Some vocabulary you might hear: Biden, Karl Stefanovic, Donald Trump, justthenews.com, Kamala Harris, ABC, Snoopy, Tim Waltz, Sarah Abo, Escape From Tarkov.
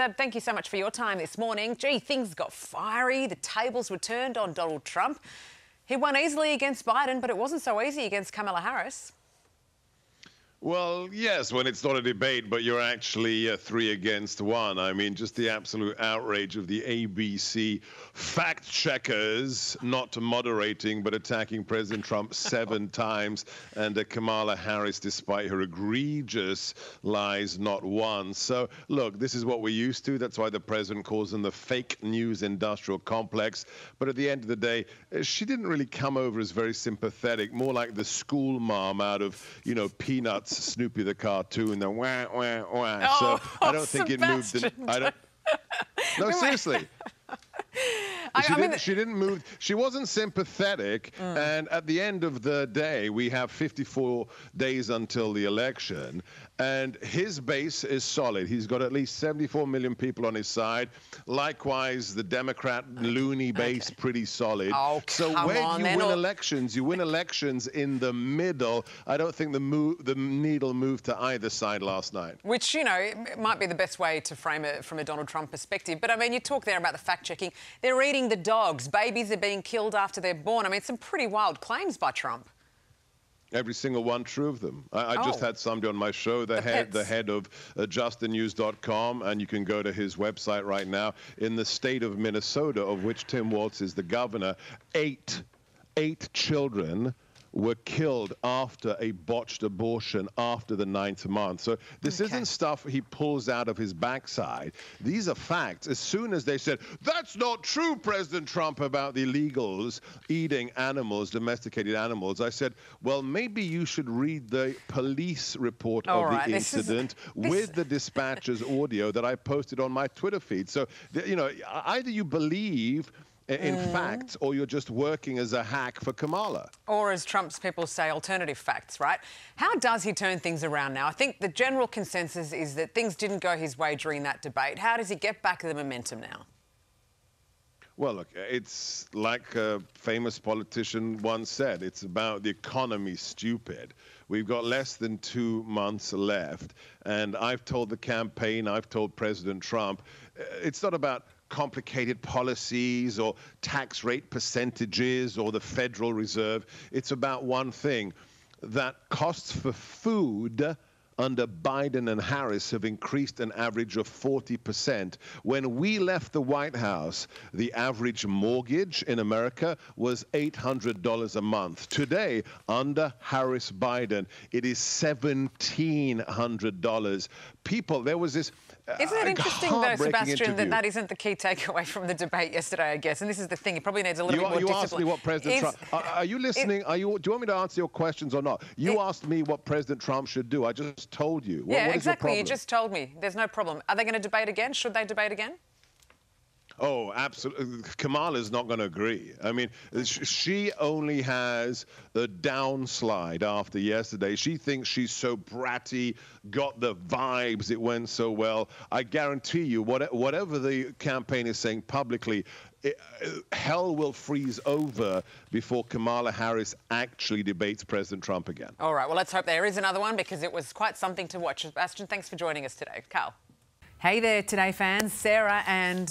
Seb, thank you so much for your time this morning. Gee, things got fiery. The tables were turned on Donald Trump. He won easily against Biden, but it wasn't so easy against Kamala Harris. Well, yes, when it's not a debate, but you're actually 3 against 1. I mean, just the absolute outrage of the ABC fact-checkers not moderating but attacking President Trump 7 times and Kamala Harris, despite her egregious lies, not once. So, look, this is what we're used to. That's why the president calls them the fake news industrial complex. But at the end of the day, she didn't really come over as very sympathetic, more like the school mom out of, you know, Peanuts, Snoopy the cartoon, the wah, wah, wah. Oh, so I don't think it moved. No, seriously. She didn't move. She wasn't sympathetic. And at the end of the day, we have 54 days until the election. And his base is solid. He's got at least 74 million people on his side. Likewise, the Democrat loony base, pretty solid. Oh, so you win elections in the middle. I don't think the needle moved to either side last night. Which, you know, might be the best way to frame it from a Donald Trump perspective. But, I mean, you talk there about the fact-checking. They're eating the dogs. Babies are being killed after they're born. I mean, some pretty wild claims by Trump. Every single one, true of them. I just had somebody on my show, the head of justthenews.com, and you can go to his website right now. In the state of Minnesota, of which Tim Waltz is the governor, eight children were killed after a botched abortion after the 9th month. So this isn't stuff he pulls out of his backside. These are facts. As soon as they said, that's not true, President Trump, about the illegals eating animals, domesticated animals, I said, well, maybe you should read the police report of the incident with the dispatcher's audio that I posted on my Twitter feed. So, you know, either you believe in fact, or you're just working as a hack for Kamala. Or, as Trump's people say, alternative facts, right? How does he turn things around now? I think the general consensus is that things didn't go his way during that debate. How does he get back the momentum now? Well, look, it's like a famous politician once said, it's about the economy, stupid. We've got less than 2 months left. And I've told the campaign, I've told President Trump, it's not about complicated policies or tax rate percentages or the Federal Reserve. It's about one thing, that costs for food under Biden and Harris have increased an average of 40%. When we left the White House, the average mortgage in America was $800 a month. Today, under Harris-Biden, it is $1,700. People, there was this... Isn't it interesting, though, Sebastian, that that isn't the key takeaway from the debate yesterday, I guess? And this is the thing. It probably needs a little bit more discipline. You asked me what President Trump... Are you listening? Do you want me to answer your questions or not? You asked me what President Trump should do. I just told you. What is the problem? You just told me. There's no problem. Are they going to debate again? Should they debate again? Oh, absolutely. Kamala's not going to agree. I mean, she only has a downslide after yesterday. She thinks she's so bratty, got the vibes, it went so well. I guarantee you, whatever the campaign is saying publicly, hell will freeze over before Kamala Harris actually debates President Trump again. All right, well, let's hope there is another one, because it was quite something to watch. Sebastian, thanks for joining us today. Carl. Hey there, Today fans. Sarah and...